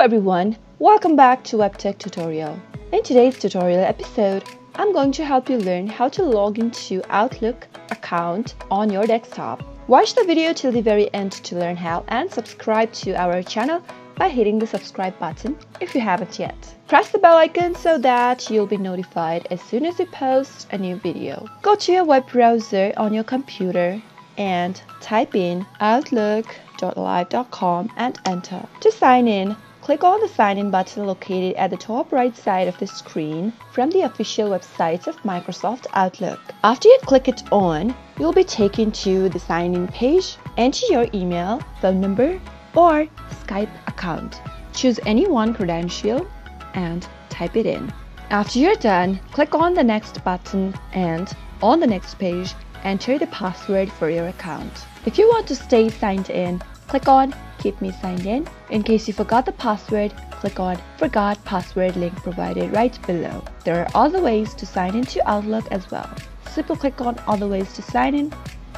Hello everyone, welcome back to WebTech Tutorial. In today's tutorial episode, I'm going to help you learn how to log into Outlook account on your desktop. Watch the video till the very end to learn how, and subscribe to our channel by hitting the subscribe button if you haven't yet. Press the bell icon so that you'll be notified as soon as we post a new video. Go to your web browser on your computer and type in Outlook.live.com and enter. To sign in, click on the sign in button located at the top right side of the screen from the official website of Microsoft Outlook. After you click it on, you'll be taken to the sign in page. Enter your email, phone number, or Skype account. Choose any one credential and type it in. After you're done, click on the next button, and on the next page, enter the password for your account. If you want to stay signed in, click on Keep Me Signed In. In case you forgot the password, click on Forgot Password link provided right below. There are other ways to sign into Outlook as well. Simply click on Other Ways to Sign In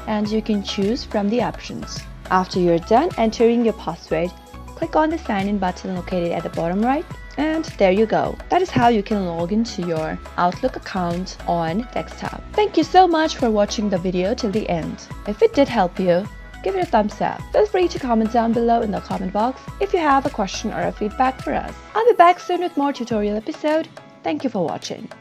and you can choose from the options. After you're done entering your password, click on the sign in button located at the bottom right, and there you go. That is how you can log into your Outlook account on desktop. Thank you so much for watching the video till the end. If it did help you, give it a thumbs up. Feel free to comment down below in the comment box if you have a question or a feedback for us. I'll be back soon with more tutorial episode. Thank you for watching.